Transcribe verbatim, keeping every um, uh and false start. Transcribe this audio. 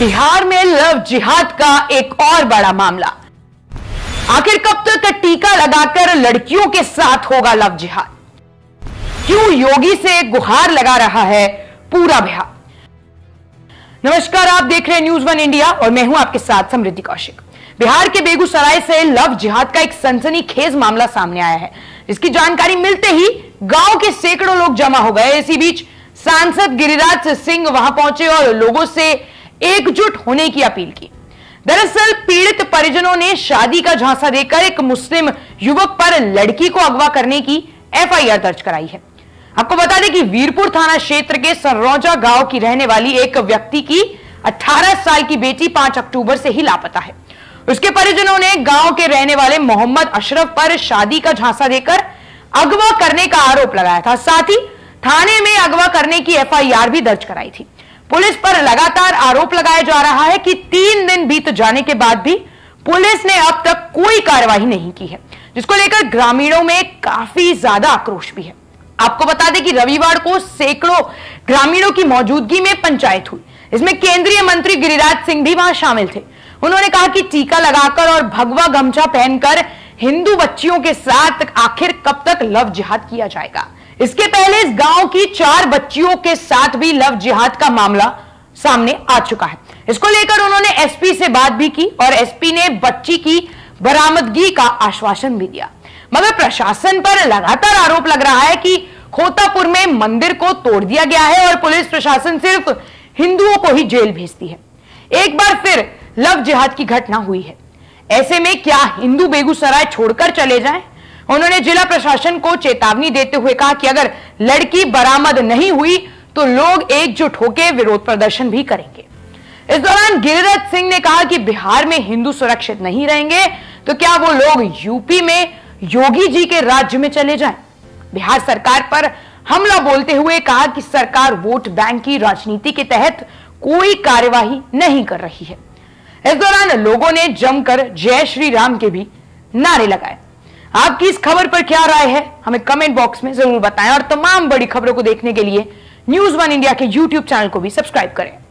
बिहार में लव जिहाद का एक और बड़ा मामला। आखिर कब तक टीका लगाकर लड़कियों के साथ होगा लव जिहाद? क्यों योगी से गुहार लगा रहा है पूरा बिहार? नमस्कार, आप देख रहे हैं न्यूज वन इंडिया और मैं हूं आपके साथ समृद्धि कौशिक। बिहार के बेगूसराय से लव जिहाद का एक सनसनीखेज मामला सामने आया है, जिसकी जानकारी मिलते ही गांव के सैकड़ों लोग जमा हो गए। इसी बीच सांसद गिरिराज सिंह वहां पहुंचे और लोगों से एकजुट होने की अपील की। दरअसल पीड़ित परिजनों ने शादी का झांसा देकर एक मुस्लिम युवक पर लड़की को अगवा करने की एफ आई आर दर्ज कराई है। आपको बता दें कि वीरपुर थाना क्षेत्र के सरोजा गांव की रहने वाली एक व्यक्ति की अठारह साल की बेटी पांच अक्टूबर से ही लापता है। उसके परिजनों ने गांव के रहने वाले मोहम्मद अशरफ पर शादी का झांसा देकर अगवा करने का आरोप लगाया था। साथ ही थाने में अगवा करने की एफ आई आर भी दर्ज कराई थी। पुलिस पर लगातार आरोप लगाया जा रहा है कि तीन दिन बीत जाने के बाद भी पुलिस ने अब तक कोई कार्रवाई नहीं की है, जिसको लेकर ग्रामीणों में काफी ज्यादा आक्रोश भी है। आपको बता दें कि रविवार को सैकड़ों ग्रामीणों की मौजूदगी में पंचायत हुई। इसमें केंद्रीय मंत्री गिरिराज सिंह भी वहां शामिल थे। उन्होंने कहा कि टीका लगाकर और भगवा गमछा पहनकर हिंदू बच्चियों के साथ आखिर कब तक लव जिहाद किया जाएगा? इसके पहले इस गांव की चार बच्चियों के साथ भी लव जिहाद का मामला सामने आ चुका है। इसको लेकर उन्होंने एस पी से बात भी की और एस पी ने बच्ची की बरामदगी का आश्वासन भी दिया। मगर प्रशासन पर लगातार आरोप लग रहा है कि खोतापुर में मंदिर को तोड़ दिया गया है और पुलिस प्रशासन सिर्फ हिंदुओं को ही जेल भेजती है। एक बार फिर लव जिहाद की घटना हुई है। ऐसे में क्या हिंदू बेगूसराय छोड़कर चले जाएं? उन्होंने जिला प्रशासन को चेतावनी देते हुए कहा कि अगर लड़की बरामद नहीं हुई तो लोग एकजुट होकर विरोध प्रदर्शन भी करेंगे। इस दौरान गिरिराज सिंह ने कहा कि बिहार में हिंदू सुरक्षित नहीं रहेंगे तो क्या वो लोग यू पी में योगी जी के राज्य में चले जाएं? बिहार सरकार पर हमला बोलते हुए कहा कि सरकार वोट बैंक की राजनीति के तहत कोई कार्यवाही नहीं कर रही है। इस दौरान लोगों ने जमकर जय श्री राम के भी नारे लगाए। आपकी इस खबर पर क्या राय है हमें कमेंट बॉक्स में जरूर बताएं और तमाम बड़ी खबरों को देखने के लिए न्यूज वन इंडिया के यूट्यूब चैनल को भी सब्सक्राइब करें।